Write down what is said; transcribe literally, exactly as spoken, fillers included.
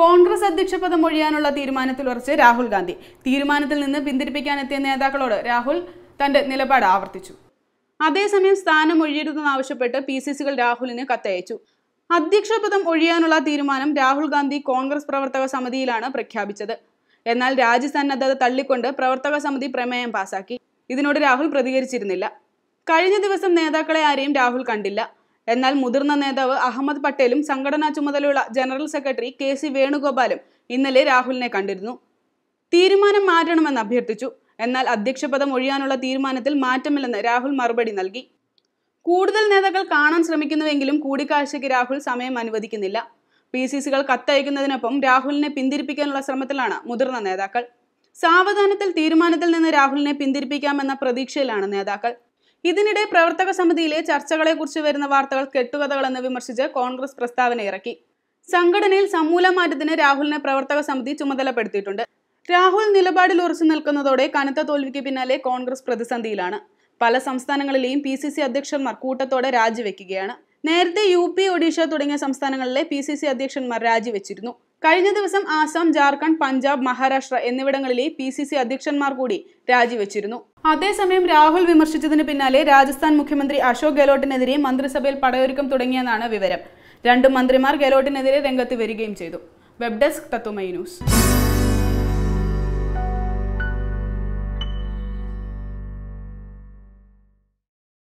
Congress Adhiksha Padamorianola Tirmanathil Urche Rahul Gandhi. Tirmanathil in the Pindiripikanathe Nadakalod, Rahul, Thunder Nilabad Avartichu. Adesamim Stanam Uridu Navashapeta, P C C Rahul in a Katechu. Adhiksha Padam Urianola Tirmanam, Rahul Gandhi, Congress Pravartaka Samadilana, Prakhabichada. Enal Rajasana the Talikunda, Pravartaka Samadi Prema and Pasaki. ഇതിനോട് രാഹുൽ പ്രതികരിച്ചിരുന്നില്ല. കഴിഞ്ഞ ദിവസം നേതാക്കളെ ആരെയും രാഹുൽ കണ്ടില്ല. എന്നാൽ മുതിർന്ന നേതാവ് അഹമ്മദ് പട്ടേലും സംഘടനാ ചുമതലയുള്ള ജനറൽ സെക്രട്ടറി കെ.സി. വേണുഗോപാലും ഇന്നലെ രാഹുലിനെ കണ്ടിരുന്നു. തീരുമാനം മാറ്റണമെന്ന് അഭ്യർത്ഥിച്ചു. എന്നാൽ അധ്യക്ഷപദം ഒഴിയാനുള്ള തീരുമാനത്തിൽ മാറ്റമില്ലെന്ന് രാഹുൽ മറുപടി നൽകി. കൂടുതൽ നേതാക്കൾ കാണാൻ ശ്രമിക്കുന്നുവെങ്കിലും കൂടിക്കാഴ്ചയ്ക്ക് രാഹുൽ സമയം അനുവദിക്കുന്നില്ല. പിസിസികൾ കത്തയക്കുന്നതിനൊപ്പം രാഹുലിനെ പിന്തിരിപ്പിക്കാനുള്ള ശ്രമത്തിലാണ് മുതിർന്ന നേതാക്കൾ. സാവധാനത്തിൽ തീരുമാനത്തിൽ നിന്ന് രാഹുലിനെ പിന്തിരിപ്പിക്കാമെന്ന പ്രതീക്ഷയിലാണ് നേതാക്കൾ. ഇതിനിടെ പ്രവർത്തക സമിതിയിലെ ചർച്ചകളെക്കുറിച്ച് വരുന്ന വാർത്തകൾ കെട്ടുകഥകളെന്ന് വിമർശിച്ച് കോൺഗ്രസ് പ്രസ്താവന ഇറക്കി. സംഘടനയിൽ സമൂലമാറ്റത്തിന് രാഹുലിനെ പ്രവർത്തക സമിതി ചുമതലപ്പെടുത്തിയിട്ടുണ്ട്. രാഹുൽ നിലപാടിൽ ഉറച്ചു നിൽക്കുന്നതോടെ കനത്ത തോൽവിക്ക് പിന്നാലെ കോൺഗ്രസ് പ്രതിസന്ധിയിലാണ്. പല സംസ്ഥാനങ്ങളിലെയും പി സി സി അധ്യക്ഷന്മാർ കൂട്ടത്തോടെ രാജിവെക്കുകയാണ്. നേരത്തെ യു പി, ഒഡീഷ തുടങ്ങിയ സംസ്ഥാനങ്ങളിലെ പി സി സി അധ്യക്ഷന്മാർ രാജിവെച്ചിരുന്നു. കഴിഞ്ഞ ദിവസം ആസാം, ജാർഖണ്ഡ്, പഞ്ചാബ്, മഹാരാഷ്ട്ര എന്നിവിടങ്ങളിലെ പി സി സി അധ്യക്ഷന്മാർ കൂടി രാജിവെച്ചിരുന്നു. അതേസമയം രാഹുൽ വിമർശിച്ചതിന് പിന്നാലെ രാജസ്ഥാൻ മുഖ്യമന്ത്രി അശോക് ഗെലോട്ടിനെതിരെ മന്ത്രിസഭയിൽ പടയൊരുക്കം തുടങ്ങിയെന്നാണ് വിവരം. രണ്ട് മന്ത്രിമാർ ഗെലോട്ടിനെതിരെ രംഗത്ത് വരികയും ചെയ്തു. Web desk Tatwamayi news.